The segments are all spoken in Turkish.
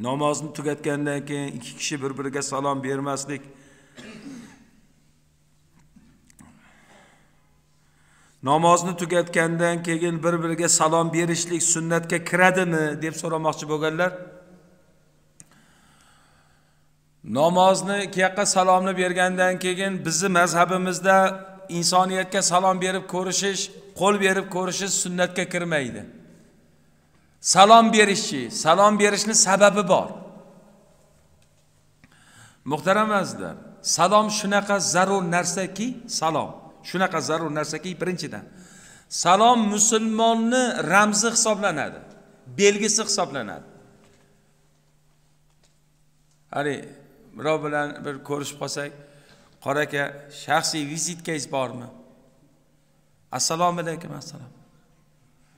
namazını tüketkenler ki iki kişi birbirine salam vermezlik, namazını tüketkenler ki birbirine salam verişlik sünnetke kiredi mi deyip soramakçı bo'lganlar. Namozni kiyakka salomni bergandan keyin bizi mazhabimizda insoniyatga salom berib ko'rishish, qo'l berib ko'rishish sunnatga kirmaydi. Salom berishni sababi bor. Muhtaram azizlar, salom shunaqa zarur narsaki, birinchidan. Salom musulmonni ramzi hisoblanadi, belgisi hisoblanadi. Hani birov bilan bir ko'rishib qolsak, "Qora aka, shaxsiy vizitkangiz bormi?" "Assalomu alaykum, assalom."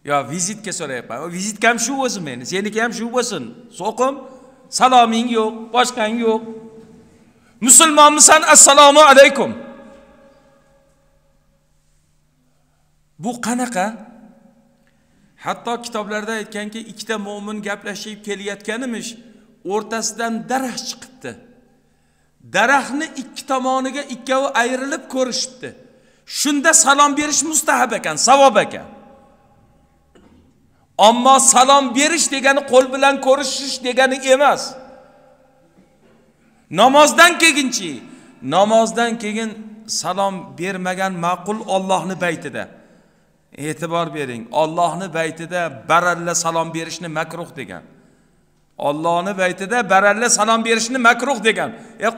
"Yo, vizitka so'rayapman." "O vizitkam shu o'zi meni, seniki ham shu bo'lsin. So'qim, saloming yo'q, boshqang yo'q." "Musulmonmisan? Assalomu alaykum." Bu qanaqa? Hatto kitoblarda aytganki, ikkita mo'min gaplashib kelayotganimish, o'rtasidan daraxt chiqibdi. Daraxtni ikki tomoniga ikkovi ayrilib ko'rishibdi. Shunda salom berish mustahab ekan, savob ekan. Ammo salom berish degani qo'l bilan ko'rishish degani emas. Namozdan keyin salom bermagan ma'qul Allohning baytida. E'tibor bering, Allohning baytida baralla salom berishni makruh degan. Allohning baytida baralla salom berishni makruh degan.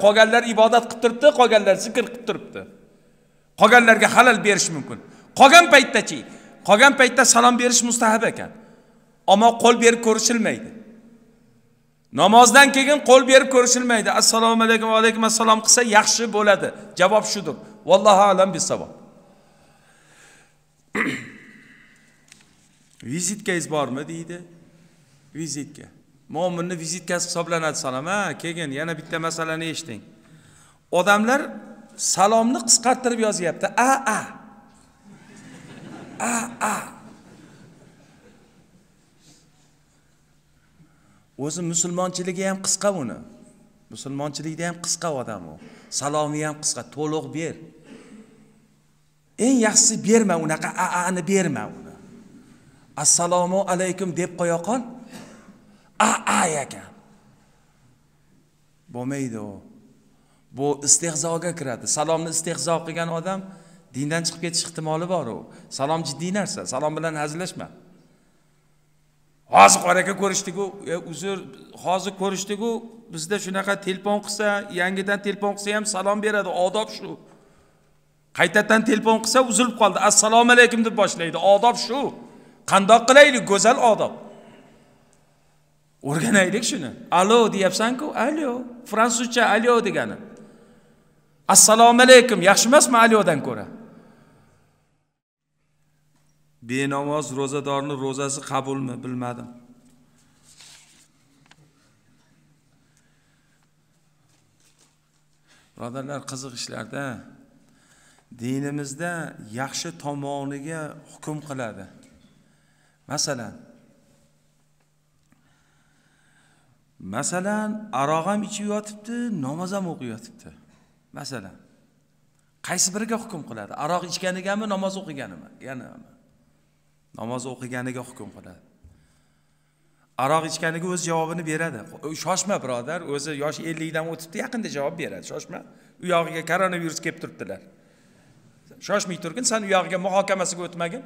Qolganlar ibodat qilib turibdi, qolganlar zikr qilib turibdi. Qolganlarga halol berish mumkin. Qolgan paytda salom berish mustahab ekan. Ammo qo'l berib ko'rishilmaydi. Namozdan keyin qo'l berib ko'rishilmaydi. Assalomu alaykum va alaykum assalom qilsa yaxshi bo'ladi. Javob shudur. Vallohu a'lam bissavob. Vizitkangiz bormi deydi? Vizitka. Mo'minning vizitkasi hisoblanadi salom. Keyin yana bitta masalani eshiting. Odamlar salomni qisqartirib yozyapti. O'zi musulmonchiligi ham qisqa uni. Musulmonchilikda ham qisqa odam u. Salomi ham qisqa, to'liq ber. Eng yaxshisi berma unaqa ni berma uni. Assalomu alaykum deb qo'ya qol. Ekan. Bo'lmaydi u. Bu istehzoga kiradi. Salomni istehzo qilgan odam dindan chiqib ketish ehtimoli bor u. Salom jiddiy narsa. Salom bilan hazillashma. Hozir qo'raka ko'rishdik-ku, uzr, hozir ko'rishdik-ku, bizda shunaqa telefon qilsa, yangidan telefon qilsa ham salom beradi, odob shu. Qaytadan telefon qilsa uzilib qoldi. Assalomu alaykum deb boshlaydi. Odob shu. Qandoq qilaylik go'zal odob? O'rganaylik shuni. Alo deyapsan-ku, alo, fransuzcha alo degani. Assalomu alaykum, yaxshi emasmi alodan ko'ra? Benamoz ro'zadorning ro'zasi qabulmi bilmadim. Birodarlar, qiziq ishlarda dinimizda yaxshi tomoniga hukm qiladi. Masalan, aroq ham ichib yotibdi, namoz ham o'qib yotibdi. Masalan, qaysi biriga hukm qiladi? Aroq ichganigami, namoz o'qiganimi? Yana namoz o'qiganiga hukm qiladi. Aroq ichganiga o'z javobini beradi. Shoshma birodar, o'zi yosh 50 dan o'tibdi, yaqinda javob beradi. Shoshma. U yog'iga koronavirus kelib turibdilar. Shoshmay turgin, sen u yog'iga muhokamasiga o'tmagin.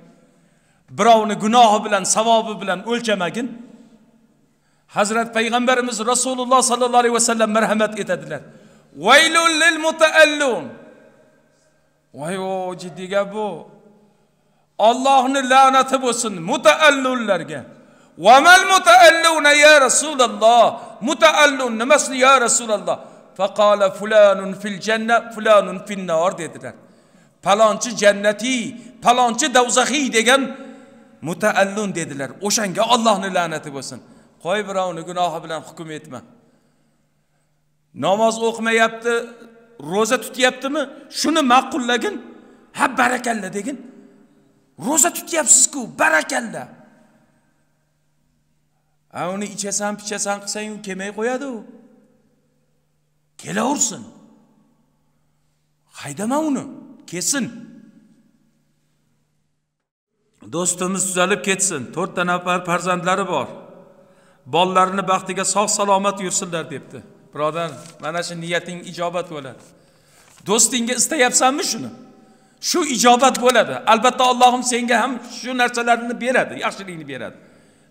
Birovni gunohi bilan, savobi bilan o'lchamagin. Hazrat Payg'ambarimiz Rasululloh sallallohu alayhi vasallam marhamat etadilar. Vaylul lil mutaallun. Voy, jiddiy gap bu. Allohning la'nati bo'lsin mutaallunlarga. Va mal mutaalluna ya Rasululloh? Mutaallun nimasi ya Rasululloh? Faqala fulanun fil janna, fulanun fin nar dedilar. Palonchi jannati, palonchi dozzaxiy degan mutaallun dedilar. O'shanga Allohning la'nati bo'lsin. Qo'y birovni gunohi bilan hukm etma. Namoz o'qimayapti, roza tutyaptimi? Shuni ma'qullagin. Ha, barakalla degin. Roza tutyapsiz-ku, barakalla. Onu içesen piçesen kısayın kemeye koyadı o. Kele ursun. Haydama onu. Kesin. Dostumuz düzelip ketsin. 4 nafar farzandlari bor. Bollarını baxtiga sog' salomat yursinlar debdi. Birodar, mana shu niyating ijobat bo'ladi. Do'stingga istayapsanmi shuni? Shu ijobat bo'ladi. Albatta Allohim senga ham shu narsalarini beradi, yaxshilikni beradi.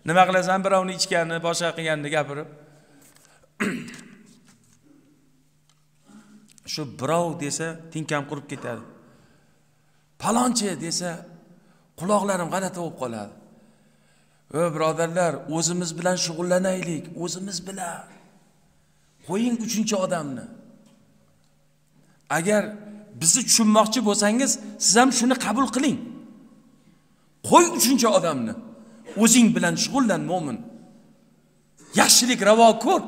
Nima qilasan birovni ichganini, boshqa qilganini gapirib. Shu birov desa tinkam qurib ketadi. Palonchi desa quloqlarim g'alati bo'lib qoladi. Ey birodarlar, o'zimiz bilan shug'ullanaylik, o'zimiz bilan. Qo'ying uchinchi odamni. Agar bizni tushunmoqchi bo'lsangiz, siz ham shuni qabul qiling. Qo'y uchinchi odamni. O'zing bilan shug'ullan mo'min. Yaxshilik ravo ko'r.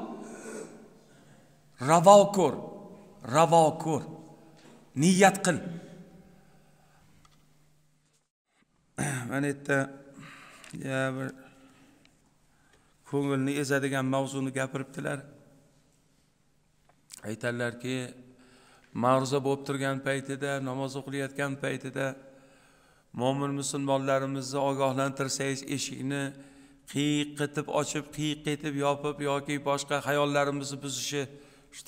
Ravo ko'r. Ravo ko'r. Niyat qil. Mana yerda bir ko'ngilni ezadigan mavzuni gapiribdilar. Aytarlarki, ma'ruza bo'lib turgan paytida, namoz o'qiyotgan paytida mo'min musulmonlarimizni ogohlantirsangiz, eshikni qiyiqitib ochib, qiyiqitib yopib yoki boshqa xayollarimizni buzishi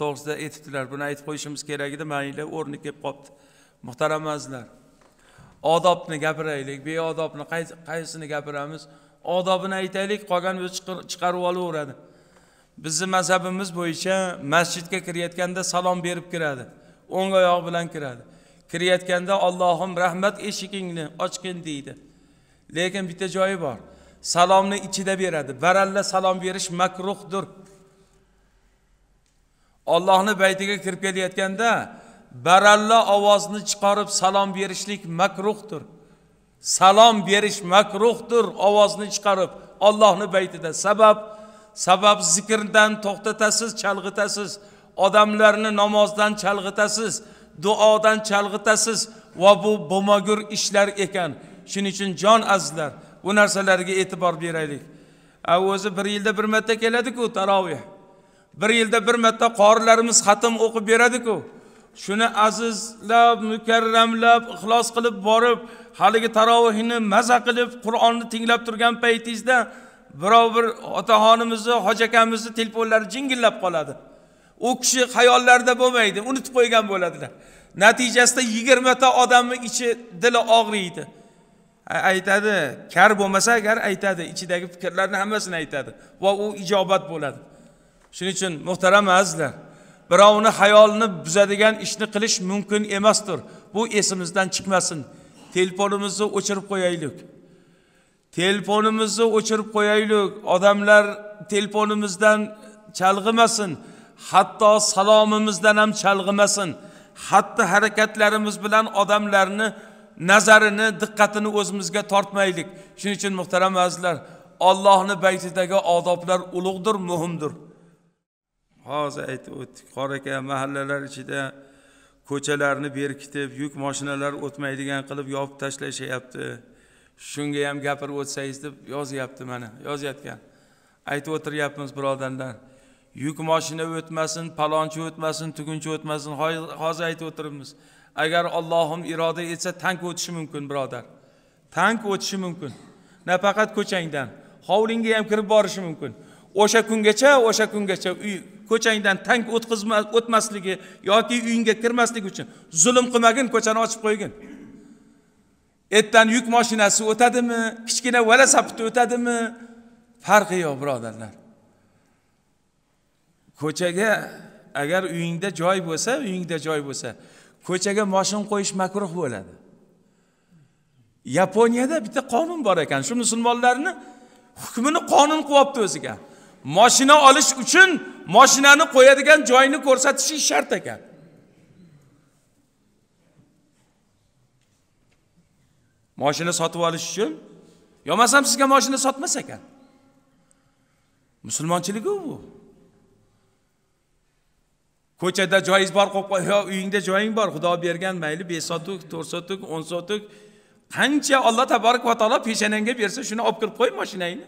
to'g'risida aytibdilar. Buni aytib qo'yishimiz kerak edi, menga o'rni kelib qopti. Muhtaram azizlar, odobni gapiraylik, beodobni qaysini gapiramiz, odobini aytaylik, qolgan o'z chiqarib olaveradi. Bizning mazhabimiz bo'yicha masjidga kirayotganda salom berib kiradi, o'ng oyoq bilan kiradi. Kirayotganda Allohim rahmat eshigingni ochgin deydi. Lekin bitta joyi bor. Salomni ichida beradi. Baralla salom berish makruhdir. Allohning baytiga kirib kelayotganda baralla ovozni chiqarib salom berishlik makruhdir. Salom berish makruhdir ovozni chiqarib Allohning baytida. Sabab zikrdan to'xtatasiz, chalg'itasiz, odamlarni namozdan chalg'itasiz, duodan chalg'itasiz va bu bomagur ishlar ekan. Shuning uchun jon azizlar, bu narsalarga e'tibor beraylik. O'zi bir yilda bir marta keladi-ku tarovih. Bir yilda bir marta qorilarimiz xatm o'qib beradi-ku. Shuni azizlab, mukarramlab, ixlos qilib borib, haligi tarovihni maza qilib, Qur'onni tinglab turgan paytingizda birov bir otaxonimizni, hojakamizni telefonlari jingillab qoladi. U kishi xayollarida bo'lmaydi, unutib qo'ygan bo'ladilar. Natijasida 20 ta odamning ichi dili og'riydi. Aytadi, kar bo'lmasa agar aytadi, ichidagi fikrlarni hammasini aytadi va u ijobat bo'ladi. Shuning uchun muhtaram azizlar, birovni xayolini buzadigan ishni qilish mumkin emasdir. Bu esimizdan chiqmasin. Telefonimizni o'chirib qo'yaylik. Telefonimizni o'chirib qo'yaylik. Odamlar telefonimizdan chalg'imasin. Hatto salomimizdan ham chalg'imasin. Hatto harakatlarimiz bilan odamlarni nazarini, diqqatini o'zimizga tortmaylik. Shuning uchun muhtaram azizlar, Allohning baytidagi odoblar ulug'dir, muhimdir. Hozir aytib o'tdik, qora aka mahallalar ichida ko'chalarni berkitib, yuk mashinalari o'tmaydigan qilib yopib tashlayapti. Shunga ham gapirib o'tsangiz deb yozyapti mana, yozayotgan. Aytib o'tiryapmiz birodarlar. Yuk mashina o'tmasin, palonchi o'tmasin, tugunchi o'tmasin. Hozir aytib o'tiribmiz. Agar Allohim iroda etsa tank o'tishi mumkin birodar. Tank o'tishi mumkin. Nafaqat ko'changdan, hovlingga ham kirib borishi mumkin. O'sha kungacha uy ko'changdan tank o'tmasligi yoki uyinga kirmasligi uchun zulm qilmagin, ko'chani ochib qo'ygin. Ertadan yuk mashinasi o'tadimi, kichkina vala sapiti o'tadimi, farqi yo'q birodarlar. Ko'chaga agar uyingda joy bo'lsa, ko'chaga mashina qo'yish makruh bo'ladi. Yaponiyada bitta qonun bor ekan, shu musulmonlarning hukmini qonun qo'yibdi o'ziga. Mashina olish uchun mashinani qo'yadigan joyini ko'rsatishi shart ekan. Mashina sotib olish uchun, yo'masam sizga mashina sotmas ekan. Musulmonchiligi bu. Ko'chada joyingiz bor, qo'yib qo'y, uyingda joying bor, Xudo bergan mayli 5 sotlik, 4 sotlik, 10 sotlik qancha Alloh taborak va taolo peshanangga bersa, shuni olib kirib qo'y mashinangni.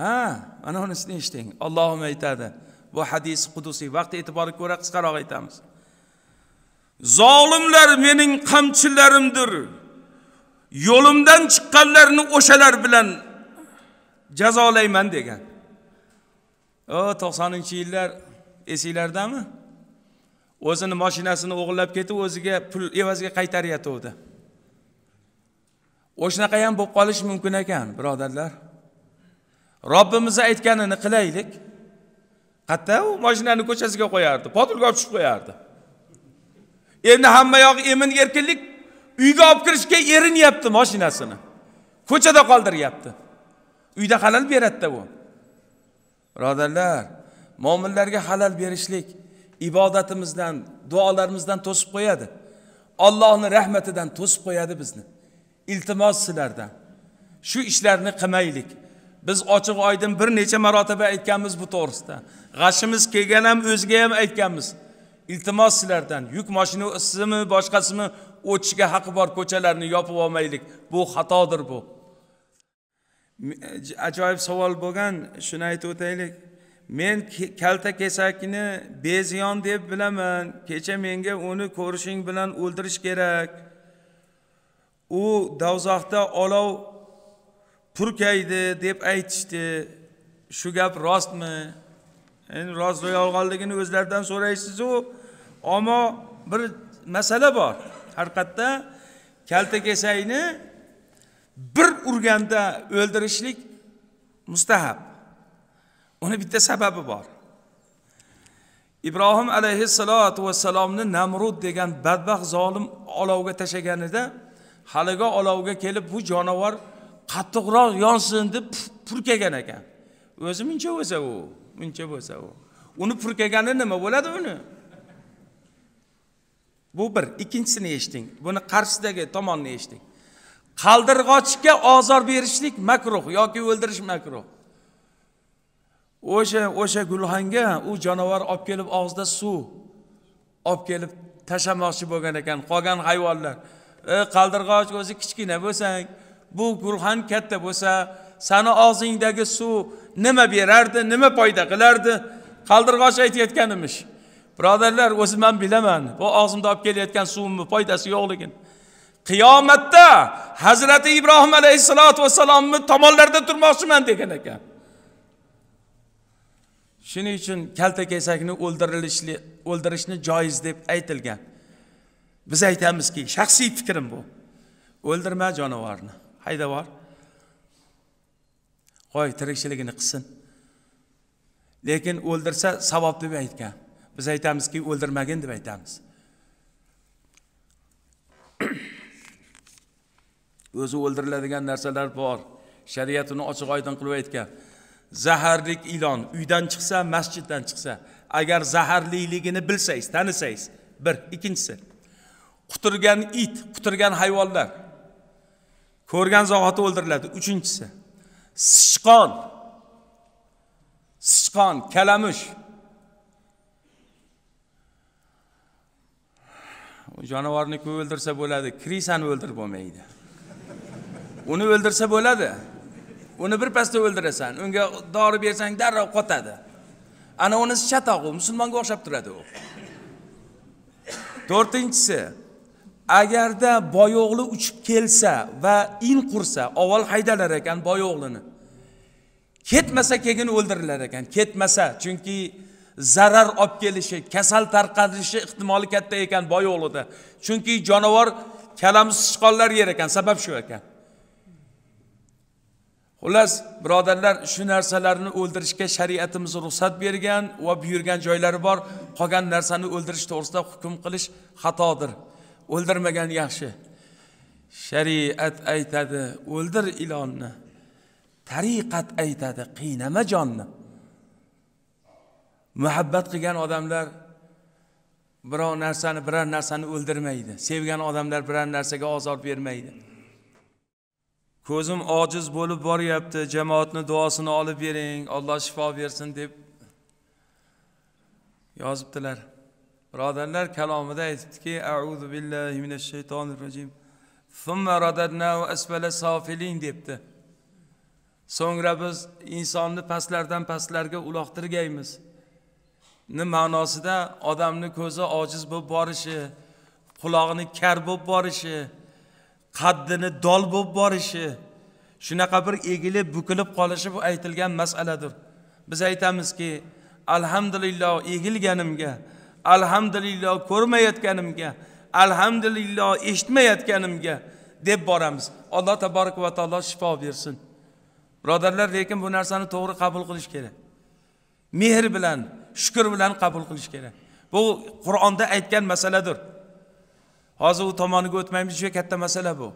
ana hunisini eshiting. Allohim aytadi. Bu hadis qudusiy. Vaqt e'tibori ko'ra qisqaroq aytamiz. Zolimlar mening qamchilarimdir. Yo'limdan chiqqanlarni o'shalar bilan jazolayman degan. 90-yillar esinglardami? O'zini mashinasini o'g'irlab ketib, o'ziga pul evaziga qaytaryotdi. O'shnaqa ham bo'lib qolish mumkin ekan, birodarlar. Robbimiz aytganini qilaylik. Hatto u mashinani ko'chasiga qo'yardi, potilga olib tushib qo'yardi. Endi hamma yoq emin erkinlik, uyga olib kirishga erinyapti mashinasini. Ko'chada qoldiryapti. Uyda halol beradi bu. Birodarlar, mu'minlarga halol berishlik ibodatimizdan, duolarimizdan to'sib qo'yadi. Allohning rahmatidan to'sib qo'yadi bizni. İltimos sizlardan. Şu işlerini qilmaylik. Biz ochiq oydin bir necha marotaba aytganmiz bu to'g'risida. G'ashimiz kelgan ham o'ziga ham aytganmiz. İltimos sizlardan. Yuk mashinasimi, boshqasimi o'tishga haqqi bor ko'chalarni yopib olmaylik. Bu xatodir bu. Ajoyib savol bo'lgan, shuni aytib o'taylik. Men kalta kesakni beziyon deb bilaman. Kecha menga uni ko'rishing bilan o'ldirish kerak. U davzoqda olov purkaydi deb aytishdi. Shu gap rostmi? Endi rost yolg'onligini o'zlaridan so'raysiz u. Ammo bir masala bor. Haqiqatda kalta kesakni bir urganda o'ldirishlik mustahab. Uni bitta sababi bor. Ibrohim alayhissalot va salomni Namrud degan badbaxt zolim olovga tashaganida haliga olovga kelib bu jonivor qattiqroq yonsin deb purkagan ekan. O'zi muncha bo'lsa u, muncha bo'lsa u. Uni purkagani nima bo'ladi uni? Bu bir, ikkinchisini eshiting. Buni qarshidagi tomonni eshiting. Qaldirg'ochga azor berishlik makruh yoki o'ldirish makruh. O'sha gulxonga u jonivor olib kelib og'zida suv olib kelib tashamoqchi bo'lgan ekan qolgan hayvonlar. Qaldirg'och o'zi kichkina bo'lsang, bu gulxon katta bo'lsa, seni og'zingdagi suv nima berardi, nima foyda qilardi? Qaldirg'och aytayotgan emish. Birodarlar, o'zim ham bilaman, bu og'zimda olib kelayotgan suvimning foydasi yo'qligini. Qiyomatda Hazrat Ibrohim alayhisolot va salomni tomonlarida turmoqchiman degan ekan. Shuning uchun kalta kesakni o'ldirishni joiz deb aytilgan. Biz aytamizki, shaxsiy fikrim bu. O'ldirma jonivorni, hayda bor. Qo'y tirikchiligini qilsin. Lekin o'ldirsa savob deb aytgan. Biz aytamizki, o'ldirmagin deb aytamiz. O'zi o'ldiriladigan narsalar bor. Shariat uni ochiq-oydin qilib aytgan. Zaharlik ilon uydan chiqsa, masjiddan chiqsa, agar zaharliligini bilsangiz, tanisangiz. Bir, ikkinchisi quturgan it, quturgan hayvonlar ko'rgan zahoti o'ldiriladi. Uchinchisi sichqon. Sichqon, kalamush. U jonivorni ko'p o'ldirsa bo'ladi, krisani o'ldirib bo'lmaydi. Uni o'ldirsa bo'ladi. Uni bir pasda o'ldirasan, unga dori bersang darrov qotadi. Ana uni chatoq, musulmonga o'xshab turadi u. 4-inchisi agarda boyo'g'li uchib kelsa va in qursa, avval haydalar ekan boyo'g'lini. Ketmasa keyin o'ldirilar ekan. Ketmasa, chunki zarar olib kelishi, kasal tarqalishi ehtimoli katta ekan boyo'g'lida. Chunki jonivor kalamush sichqonlar yer ekan, sabab shu ekan. Xullas, birodarlar, shu narsalarni o'ldirishga shariatimiz ruxsat bergan va buyurgan joylari bor. Qolgan narsani o'ldirish to'g'risida hukm qilish xatodir. O'ldirmagan yaxshi. Shariat aytadi, o'ldir ilonni. Tariqat aytadi, qiynama jonni. Muhabbat qilgan odamlar biror narsani o'ldirmaydi. Sevgan odamlar biror narsaga azor bermaydi. Ko'zim ojiz bo'lib boryapti, jamoatni duosini olib bering, Alloh shifo bersin deb yozibdilar. Birodarlar kalomida aytibdiki, a'udhu billahi minash shaytonir rojim. Thumma radadnahu asfala safilin debdi. Sonra biz insonni pastlardan pastlarga uloqtirgaymiz. Ne ma'nosida odamning ko'zi ojiz bo'lib borishi, qulog'ini kar bo'lib borishi, qaddini dol bo'lib borishi, shunaqa bir egilib bukilib qolishi bu aytilgan masaladir. Biz aytamizki, alhamdulillah egilganimga, alhamdulillah ko'rmayotganimga, alhamdulillah eshitmayotganimga deb boramiz. Alloh taborak va taolo shifo bersin. Birodarlar, lekin bu narsani to'g'ri qabul qilish kerak. Mehr bilan, shukr bilan qabul qilish kerak. Bu Qur'onda aytgan masaladir. Hozir u tomoniga o'tmaymiz, juda katta masala bu.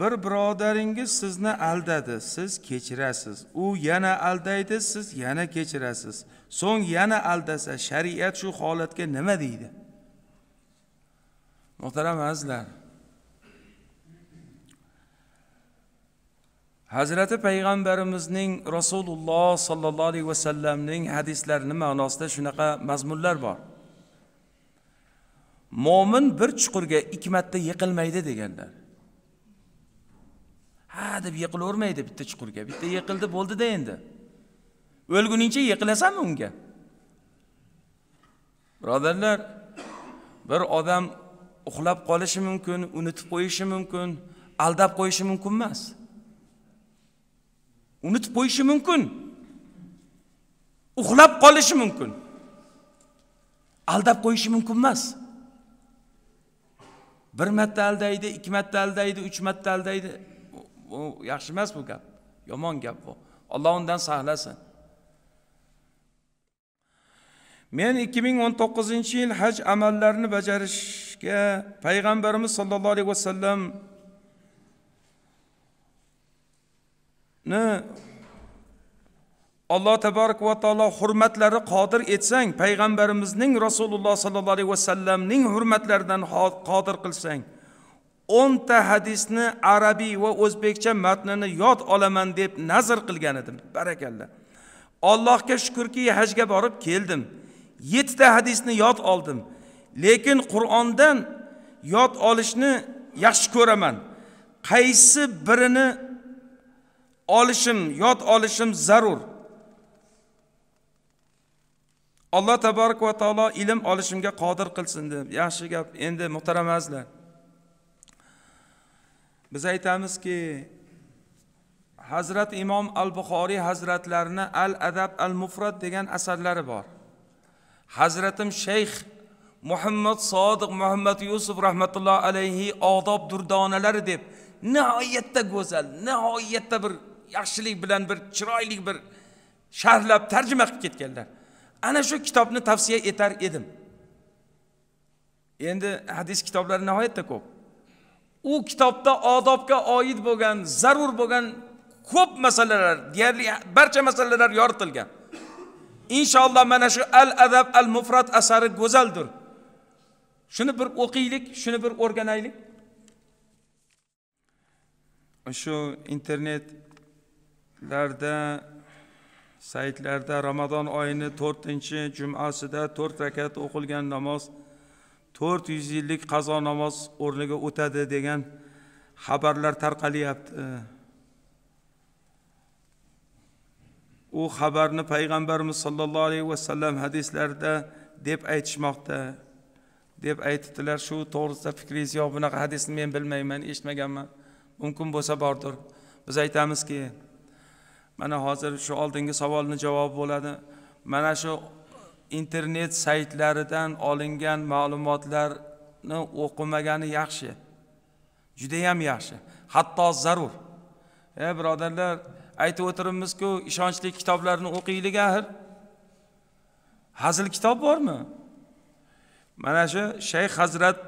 Bir birodaringiz sizni aldadi, siz kechirasiz. U yana aldaydi, siz yana kechirasiz. So'ng yana aldasa, shariat shu holatga nima deydi? Muhtaram azizlar, Hazrati Payg'ambarimizning Rasululloh sallallohu alayhi vasallamning hadislarining ma'nosida shunaqa mazmunlar bor. Mo'min bir chuqurga 2 marta yiqilmaydi deganlar. Ha deb yiqilavermaydi bitta chuqurga. Bitta yiqildi bo'ldi-da endi. O'lguningcha yiqilasanmi unga? Birodarlar, bir odam uxlab qolishi mumkin, unutib qo'yishi mumkin, aldab qo'yishi mumkin emas. Unutib qo'yishi mumkin. Uxlab qolishi mumkin. Aldab qo'yishi mumkin emas. Bir marta aldaydi, 2 marta aldaydi, 3 marta aldaydi. Bu yaxshi emas bu gap. Yomon gap bu. Alloh undan saqlasin. Men 2019-yil haj amallarini bajarishga payg'ambarimiz sollallohu alayhi vasallam ne Allah tebaraka ve taala hürmetleri qadir etsang, Peygamberimizning Rasulullah sallallahu aleyhi ve sellem'ning hürmetlerinden qadir qilsang, 10 ta hadisni arabiy ve o'zbekcha matnini yod olaman deb nazr qilgan edim. Barakalla. Allohga shukrki, hajga borib keldim. 7 ta hadisni yod oldim. Lekin Qur'ondan yod olishni yaxshi ko'raman. Qaysi birini olishim, yod olishim zarur. Alloh taborak va taolo ilm olishimga qodir qilsin deb. Yaxshi gap. Endi muhtaram azizlar, biz aytamizki, Hazrat Imom al-Buxoriy hazratlarini Al-Adab al-Mufrad degan asarlari bor. Hazratim Sheyx Muhammad Sodiq Muhammad Yusuf rahmatullohi alayhi odob durdonalari deb nihoyatda go'zal, nihoyatda bir yaxshilik bilan, bir chiroyli bir sharhlab tarjima qilib ketganlar. Ana shu kitobni tavsiya etar edim. Endi hadis kitoblari nihoyatda ko'p. U kitobda odobga oid bo'lgan, zarur bo'lgan ko'p masalalar, deyarli barcha masalalar yoritilgan. Inshaalloh mana shu Al-Adab al-Mufrad asari go'zaldir. Shuni bir o'qiylik, shuni bir o'rganaylik. Şu internetlerde, saytlarda Ramazan ayını 4. cumasida 4 rakat o'qilgan namaz 400 yillik qazo namaz o'rniga o'tadi degan xabarlar tarqalyapti. O xabarni Payg'ambarimiz sallallohu alayhi vasallam hadislarida deb aytishmoqda deb aytdilar. Shu to'g'risida fikringiz yo'q? Bunaqa hadisni men bilmayman, eshitmaganman. Mumkin bo'lsa bordir. Biz aytamizki, mana hozir shu oldingi savolning javobi bo'ladi. Mana shu internet saytlaridan olingan ma'lumotlarni o'qimagani yaxshi. Juda ham yaxshi. Hatto zarur. Birodarlar, aytib o'tirimizku, ishonchli kitoblarni o'qiylik axir. Hazil kitob bormi? Mana shu Shayx hazrat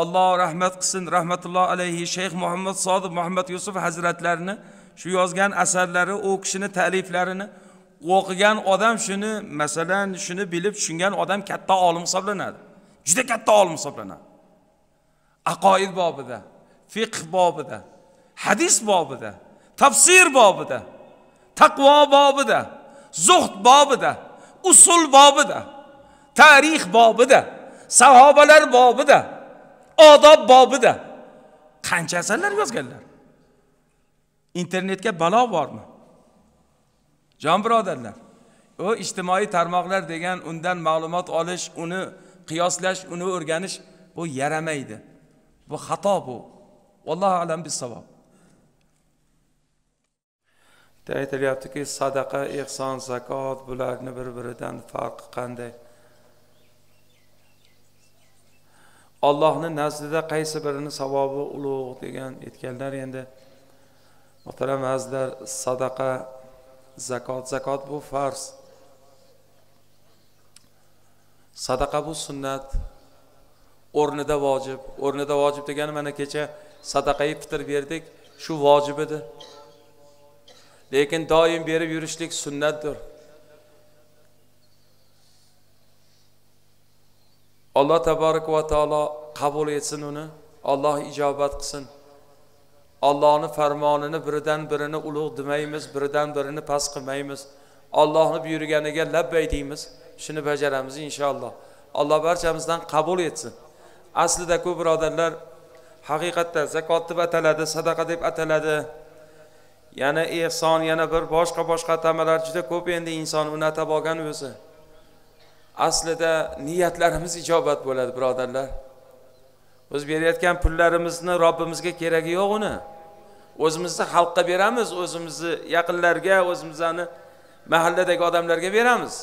Allah rahmet qilsin, rahmatullohi alayhi, Sheyx Muhammad Sodiq Muhammad Yusuf hazratlarini shu yozgan asarlari, o kishini ta'liflarini o'qigan odam shuni, masalan, shuni bilib tushungan odam katta olim hisoblanadi. Juda katta olim hisoblanadi. Aqoid bobida, fiqh bobida, hadis bobida, tafsir bobida, taqvo bobida, zuhd bobida, usul bobida, tarix bobida, sahobalar bobida, odob bobida qancha asarlar yozganlar. internetga balo bormi? Jon birodarlar, o ijtimoiy tarmoqlar degan undan ma'lumot olish, uni qiyoslash, uni o'rganish bu yaramaydi. Bu xato bu. Vallohu a'lam bis-savob. Aytilyaptiki, sadaqa, ihson, zakot bularni bir-biridan farqi qanday? Allohning nazdida qaysi birini savobi ulug' degan aytganlar endi. Muhtaram azizlar, sadaqa, zakot bu farz. Sadaqa bu sunnat. O'rnida vojib. O'rnida vojib degani mana kecha sadaqayi fitr berdik, shu vojib edi. Lekin doim berib yurishlik sunnatdir. Alloh taborak va taolo qabul etsin uni, Alloh ijobat qilsin. Allohning farmonini biridan birini ulug' demaymiz, biridan birini pas qilmaymiz. Allohning buyurganiga labbay deymiz. Shuni bajaramiz inshaalloh. Alloh barchamizdan qabul etsin. Aslida ko'p birodarlar haqiqatda zakot deb ataladi, sadaqa deb ataladi. Yana ihson, yana bir boshqa atamalar juda ko'p endi inson uni atab olgan o'zi. Aslida niyatlarimiz ijobat bo'ladi birodarlar. Biz berayotgan pullarimizni Robbimizga keragi yo'q uni. O'zimizni xalqqa beramiz, o'zimizni yaqinlarga, o'zimizni mahalladagi odamlarga beramiz.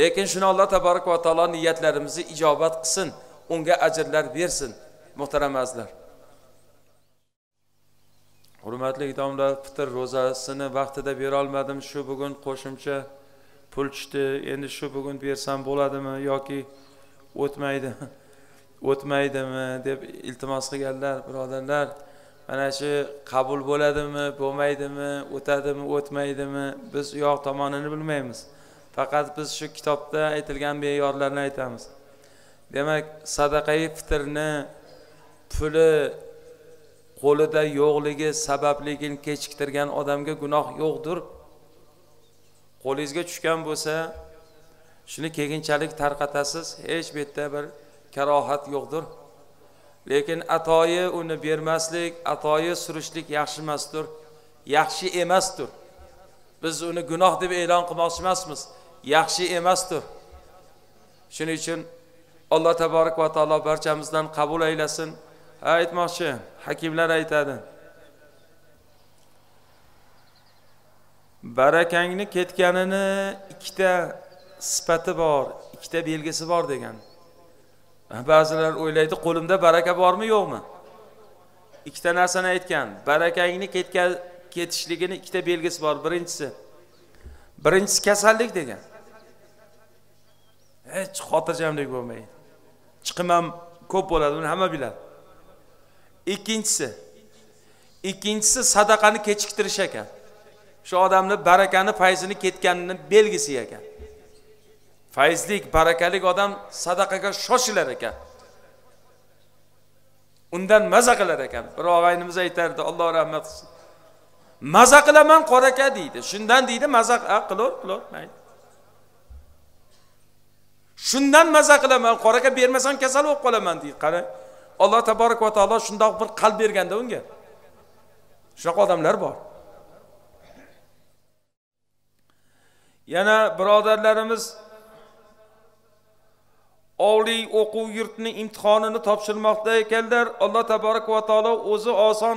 Lekin shuni Alloh taborak va taolo niyatlarimizni ijobat qilsin, unga ajrlar bersin, muhtaram azizlar. Hurmatli domlar, fitr ro'zasini vaqtida bera olmadim, shu bugun qo'shimcha pul tushdi, endi shu bugun bersam bo'ladimi yoki o'tmaydimi deb iltimos qilganlar, birodarlar, mana shu qabul bo'ladimi, bo'lmaydimi, o'tadimi, o'tmaydimi, biz u yoq tomonini bilmaymiz. Faqat biz shu kitobda aytilgan me'yorlarni aytamiz. Demak, sadaqai fitrni puli qo'lida yo'qligi sababligini kechiktirgan odamga gunoh yo'qdir. Qo'lingizga tushgan bo'lsa, shuni keyinchalik tarqatasiz, hech bu yerda bir karohat yo'qdir. Lekin atoyi uni bermaslik, atoyi surishlik yaxshi emasdir, yaxshi emasdir. Biz uni gunoh deb e'lon qilmoqchi emasmiz, yaxshi emasdir. Shuning uchun Alloh taborak va taolo barchamizdan qabul aylasin. Aytmoqchi, hakimlar aytadi. Barakangni ketganini ikkita sifati bor, ikkita belgisi bor degan. Ba'zilar o'ylaydi, qo'limda baraka bormi, yo'qmi? Ikkita narsani aytgan. Barakangni ketishligini ikkita belgisi bor. Birinchisi kasallik degan. Hech xotirjamlik bo'lmaydi. Chiqim ham ko'p bo'ladi, uni hamma biladi. Ikkinchisi sadaqani kechiktirish ekan. Shu odamning barakani, fayzini ketganini belgisi ekan. Fayzlik, barakalik odam sadaqaga shoshilar ekan. Undan maza qilar ekan. Bir og'aynimiz aytardi, Alloh rahmat qilsin. Maza qilaman qoraka deydi. Shundan deydi maza qilolmaydi. Shundan maza qilaman, qoraka bermasam kasal bo'lib qolaman deydi. Qarang. Alloh taborak va taolo shundoq bir qalb berganda unga. Shunaqa odamlar bor. Yana birodarlarimiz oliy o'quv yurtini imtihonini topshirmoqda ekanlar. Alloh taborak va taolo o'zi oson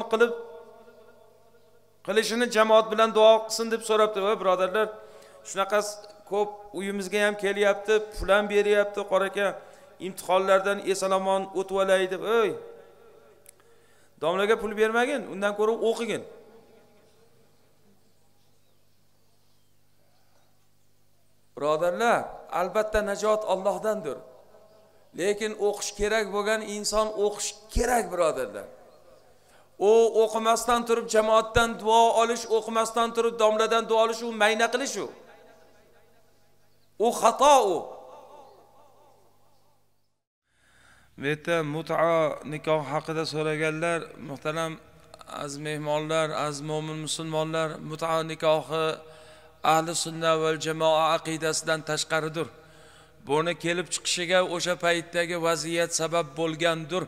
qilishini jamoat bilan duo qilsin deb so'rabdi. Va birodarlar, shunaqa ko'p uyimizga ham kelyapti, pul ham beryapti, qoraka imtihonlardan esalomon o'tvolay deb, "Ey, domlaga pul bermagin, undan ko'ra o'qigin." Birodarlar, albatta najot Allohdandir. Lekin o'qish kerak bo'lgan inson o'qish kerak, birodarlar. U o'qimasdan turib jamoatdan duo olish, o'qimasdan turib domladan duo olish, u mayna qilish u. U xato u. Beta mut'a nikoh haqida so'raganlar, muhtaram az mehmonlar, az mo'min musulmonlar, mut'a nikohi ahli sunna va jamoa aqidasidan tashqaridir. Buni kelib chiqishiga o'sha paytdagi vaziyat sabab bo'lgandir.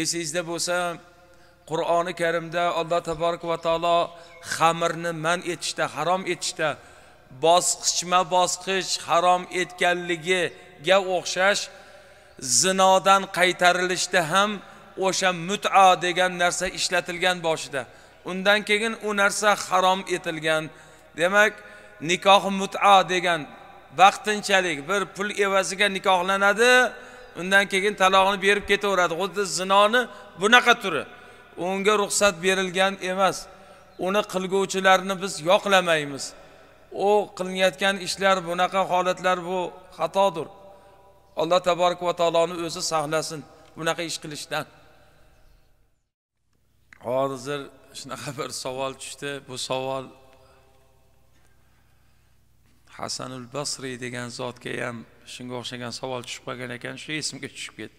Esingizda bo'lsa, Kur'an-ı Kerim'de Allah Tebaraka ve Teala xamirni men etishda, harom etishda bosqichma-bosqich harom etganligiga o'xshash zinodan qaytarilishda ham o'sha mut'a degan narsa ishlatilgan boshida. Undan keyin u narsa harom etilgan. Demak, nikoh mut'a degan vaqtinchalik bir pul evaziga nikohlanadi, undan keyin talog'ini berib ketaveradi. Xuddi zinoni bunaqa turi. Unga ruxsat berilgan emas. Uni qilguvchilarni biz yoqlamaymiz. O qilinayotgan ishlar, bunaqa holatlar bu xatodir. Allah Tebaraka ve Teala'nı o'zi saqlasin bunaqa ish qilishdan. Hozir shunaqa bir savol tushdi. Bu savol Hasanul Basri degan zotga ham shunga o'xshagan savol tushib qolgan ekan, shu esimga tushib ketdi.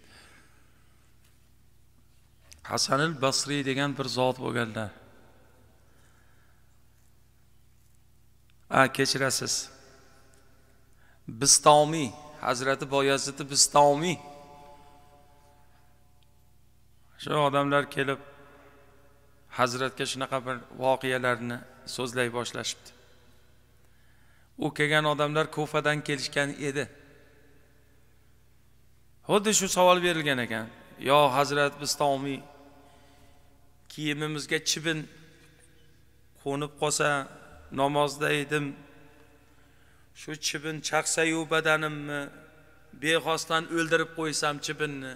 Hasanul Basri degan bir zot bo'lganlar. Kechirasiz. Bistomiy, Hazrati Boyazid Bistomiy. Shu odamlar kelib Hazratga shunaqa bir voqealarni so'zlay boshlashibdi. U kelgan odamlar Kufadan kelishgan edi. Xuddi shu savol berilgan ekan. Yo Hazrat Bistomiy, kiyimimizga chibin qo'nib qolsa, namozda edim, shu chibin chaqsa-yu badanimni bexosdan o'ldirib qo'ysam chibinni,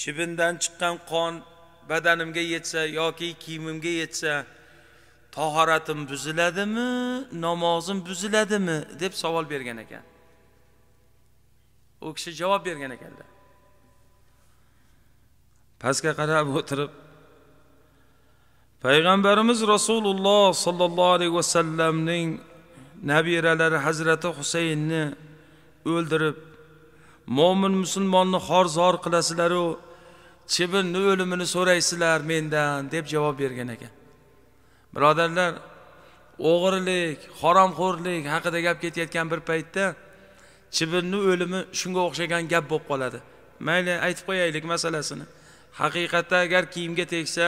chibindan chiqqan qon badanimga yetsa yoki kiyimimga yetsa tahoratim buziladimi, namozim buziladimi deb savol bergan ekan. U kishi javob bergan ekanlar. Pastga qarab o'tirib Peygamberimiz Rasulullah sallallahu aleyhi ve sellem'nin nabirelere Hazreti Hüseyin'ni öldürüp mo'min musulmonni xor-zor qilasilar, o chibinni o'limini so'raysilar mendan deb javob bergan ekan. Birodarlar, o'g'rilik, haromxo'rlik haqida gap ketayotgan bir paytda chibinni o'limi shunga o'xshagan gap bo'lib qoladi. Mayli aytib qo'yaylik masalasini. Haqiqatda agar kiyimga tegsa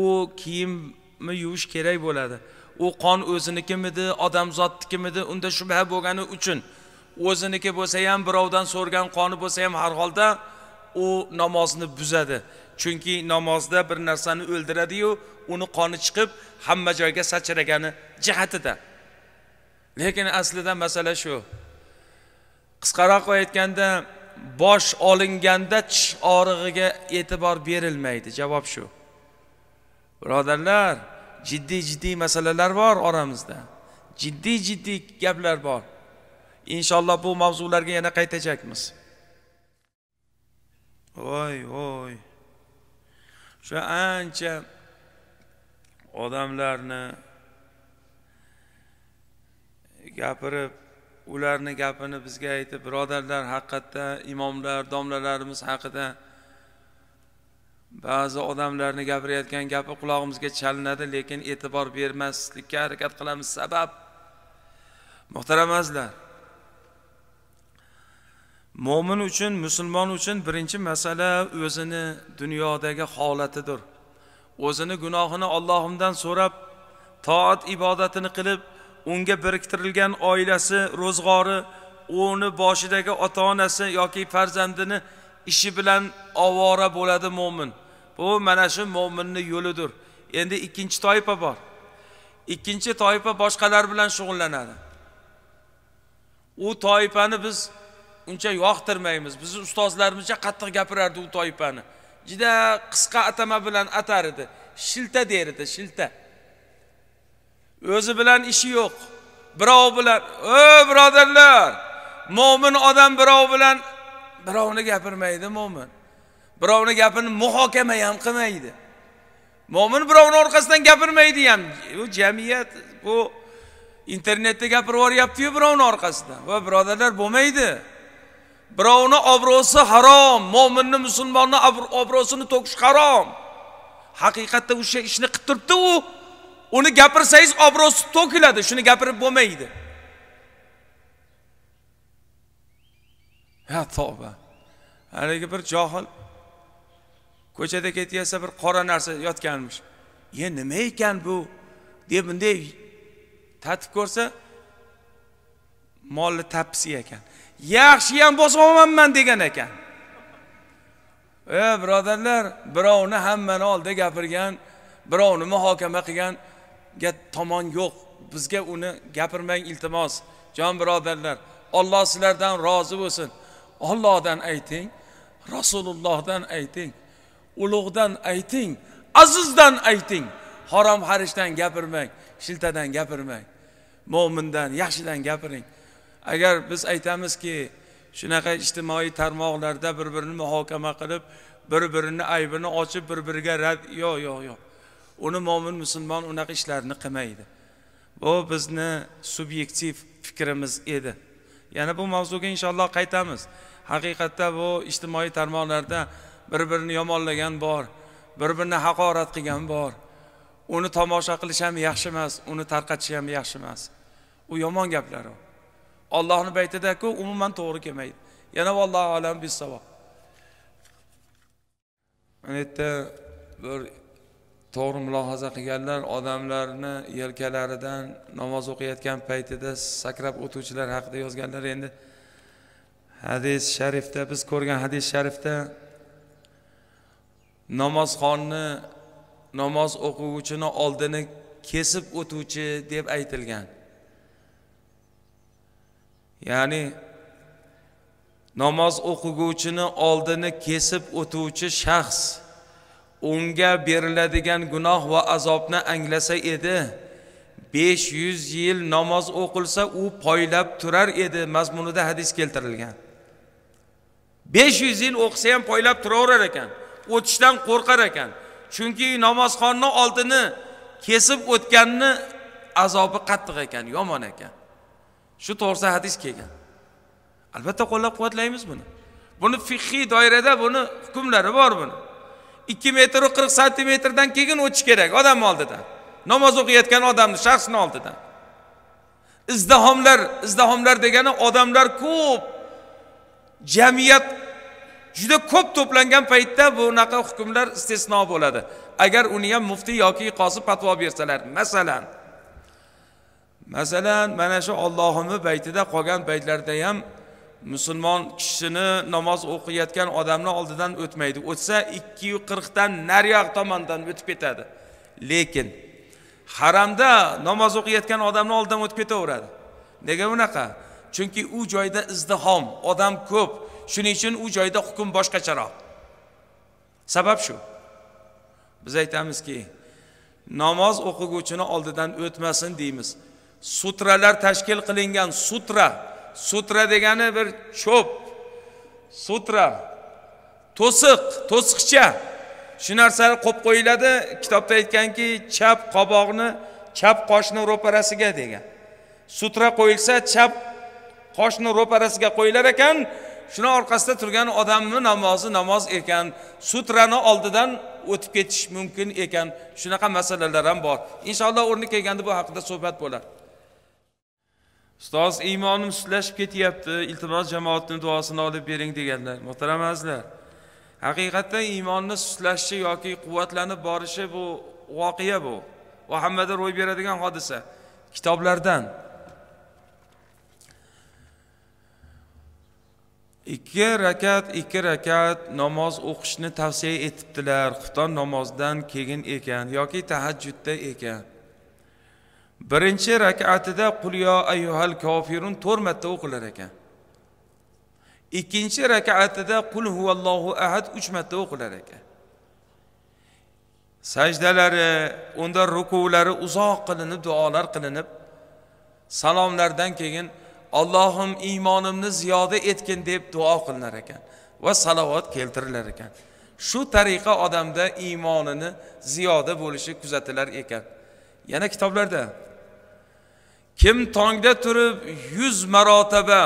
u kiyimni yuvish kerak bo'ladi. U qon o'zinikimidi, odamzotnikimidi, unda shubha bo'lgani uchun o'ziniki bo'lsa ham, birovdan so'rgan qoni bo'lsa ham har holda u namozni buzadi. Chunki namozda bir narsani o'ldiradi-yu, uni qoni chiqib hamma joyga sachragani jihatida. Lekin aslida masala shu. Qisqaroq aytganda, bosh olinganda tish og'rig'iga e'tibor berilmaydi. Javob shu. Birodarlar, ciddi meseleler var oramızda. Ciddi gaplar var. İnşallah bu mavzularga yana qaytacakmiz. Oy. Şu ancha odamlarni gapirib, ularning gapini bizga aytib, birodarlar, haqiqatda imomlar, domlalarimiz haqida ba'zi odamlarni gapirayotgan gapi qulog'imizga chalinadi, lekin e'tibor bermaslikka harakat qilamiz. Sabab, muhtaram azizlar, mo'min uchun, musulmon uchun birinchi masala o'zini dunyodagi holatidir. O'zini gunohini Allohimdan so'rab, toat ibodatini qilib, unga biriktirilgan oilasi, ro'zg'ori, o'ni boshidagi ota-onasi yoki farzandini ishi bilan ovora bo'ladi mo'min. Bu mana shu mo'minning yo'lidir. Endi ikkinchi toifa bor. Ikkinchi toifa boshqalar bilan shug'ullanadi. U toifani biz uncha yoqtirmaymiz. Bizni ustozlarimizcha qattiq gapirardi u toifani. Juda qisqa atama bilan atar edi. Shilta derdi, shilta. O'zi bilan ishi yo'q. Birov bilan, "Ey birodarlar, mo'min odam birov bilan birovni gapirmaydi mo'min. Birovni gapini muhokama ham qilmaydi. Mo'min birovning orqasidan gapirmaydi ham. Bu jamiyat bu internetda gapirib o'ryapti-yu birovning orqasidan. Va birodarlar, bo'lmaydi. Birovning obro'si harom, mo'minning musulmonning obro'sini to'kish harom. Haqiqatda o'sha ishni qilib turibdi u. Uni gapirsangiz obro'si to'kiladi, shuni gapirib bo'lmaydi. Ya tavba. Haligi bir johil ko'chada ketyapsa bir qora narsa yotganmish. Ya nima ekan bu deb bunday tatib ko'rsa molni tapsi ekan. Yaxshi ham bosmamanman degan ekan. Ey birodarlar, birovni hammani oldi gapirgan, birovni muhokama qilganga tomon yo'q. Bizga uni gapirmang iltimos. Jon birodarlar, Alloh sizlardan rozi bo'lsin. Allohdan ayting, Rasulullohdan ayting, ulug'dan ayting, azizdan ayting. Harom xarishdan gapirmang, shiltadan gapirmang. Mo'mindan, yaxshidan gapiring. Agar biz aytamizki, shunaqa ijtimoiy tarmoqlarda bir-birini muhokama qilib, bir-birini aybini ochib, bir-biriga rad, yo'q. Uni mo'min musulmon unaqa ishlarni qilmaydi. Bu bizni subyektiv fikrimiz edi. Yana bu mavzuga inshaalloh qaytamiz. Haqiqatda bu ijtimoiy tarmoqlarda bir-birini yomonlagan bor, bir-birini haqorat qilgan bor. Uni tomosha qilish ham yaxshi emas, uni tarqatish ham yaxshi emas. U yomon gaplar u. Allohning baytida-ku umuman to'g'ri kelmaydi. Yana vallohu alam bis-savob. Mana yerda bir to'g'ri mulohaza qilganlar odamlarni yelkalaridan namoz o'qiyotgan paytida sakrab o'tuvchilar haqida yozganlar. Endi hadis sharifda biz ko'rgan hadis sharifda namozxonni namoz o'quvchini oldini kesib o'tuvchi deb aytilgan. Ya'ni namoz o'quvchini oldini kesib o'tuvchi shaxs unga beriladigan gunoh va azobni anglasa edi, 500 yil namoz o'qilsa u poylab turar edi mazmunida hadis keltirilgan. 500 yil o'qisa ham poylab turaverar ekan, o'tishdan qo'rqar ekan. Chunki namozxonning oldini kesib o'tganni azobi qattiq ekan, yomon ekan. Shu to'g'risida hadis kelgan. Albatta qo'llab-quvvatlaymiz buni. Buni fiqhiy doirada buni hukmlari bor buni. 2 metr 40 santimetrdan keyin o'tish kerak odam oldidan. Namoz o'qiyotgan odamni, shaxsni oldidan. Izdihomlar degani odamlar ko'p, jamiyat juda ko'p to'plangan paytda bu naqa hukmlar istisno bo'ladi. Agar uni ham muftiy yoki qozi fatvo bersalar, masalan mana shu Allohning baytida qolgan paytlarda ham musulmon kishini namoz o'qiyotgan odamni oldidan o'tmaydi. O'tsa 240 dan naryoq tomondan o'tib ketadi. Lekin haramda namoz o'qiyotgan odamni oldidan o'tib ketaveradi. Nega unaqa? Chunki u joyda izdihom, odam ko'p. Shuning uchun u joyda hukm boshqacharoq. Sabab shu. Biz aytamizki, namoz o'quvchini oldidan o'tmasin deymiz. Sutralar tashkil qilingan, sutra degani bir cho'p, sutra, to'siqcha. Shu narsani qo'yib qo'yiladi. Kitobda aytganki, chap qoshni ro'parasiga degan. Sutra qo'yilsa, chap qoshni ro'parasiga qo'yilar ekan. Shuni orqasida turgan odamning namoz ekan, sutrani oldidan o'tib ketish mumkin ekan. Shunaqa masalalar ham bor. Inshaalloh o'rni kelganda bu haqida suhbat bo'lar. Ustoz, iymonim suslashib ketyapti, iltimos jamoatning duosini olib bering deganlar. Muhtaram azizlar, haqiqatda iymonni suslashishi yoki quvvatlanib borishi bu voqea, bu va hammada ro'y beradigan hodisa. Kitoblardan 2 rakat namoz o'qishni tavsiya etibdilar. Xufton namozidan keyin ekan yoki tahajjudda ekan. 1-chi rakatida qul yo ayyuhal kofirun 4 marta o'qilar ekan. 2-chi rakatida qul huvallohu ahad 3 marta o'qilar ekan. Sajdalari, unda rukulari uzoq qilinib, duolar qilinib, salomlardan keyin Allohim iymonimni ziyoda etgin deb duo qilinar ekan va salovat keltirilar ekan. Shu tariqa odamda iymonini ziyoda bo'lishi kuzatilar ekan. Yana kitoblarda kim tongda turib 100 marotaba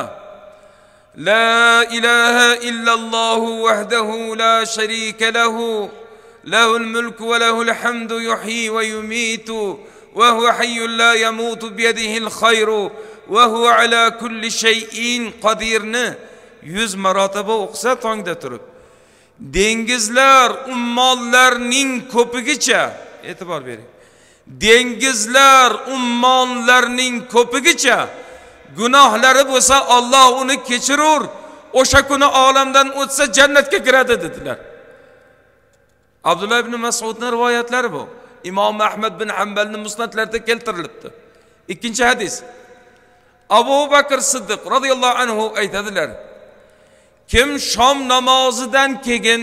la ilaha illalloh vahdahu la sharika lahu lahul mulku va lahul hamdu yuhyi va yumitu va huwa hayyul la yamutu bi yadihil khayru va huwa ala kulli shay'in qodirni 100 marotaba o'qsa tongda turib, dengizler, ummonlarning ko'pigicha, e'tibor bering. Dengizler, ummonlarning ko'pigicha gunohlari bo'lsa Alloh uni kechirur. O'sha kuni olamdan o'tsa jannatga kiradi dedilar. Abdullah ibn Mas'udning rivoyatlari bu. İmam Ahmed bin Hanbel'nin musnatlarida keltirilibdi. İkinci hadis. Abu Bakr Siddiq radıyallahu anhu aytadilar. Kim Şam namazıdan keyin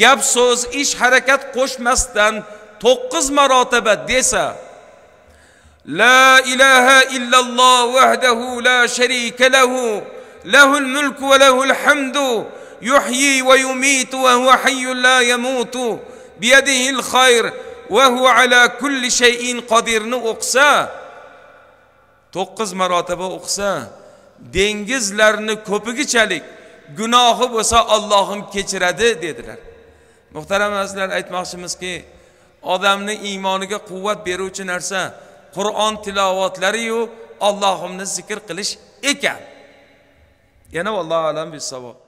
gap söz iş hareket koşmasdan 9 marotaba desa La ilahe illallah vahdehu la şerike lehu lehul mulku ve lehul hamdu yuhyi ve yumitu ve huve hayyun la yamutu biyadihil hayr ve huve ala kulli şeyin kadirni o'qisa 9 marotaba o'qisa dengizlarni ko'pigichalik gunohi bo'lsa Allohim kechiradi dediler. Muhtaram azizlar, aytmoqchimizki odamning iymoniga quvvat beruvchi narsa Qur'on tilovatlari yu Allohimni zikr qilish ekan. Yana vallohu a'lam bissavob.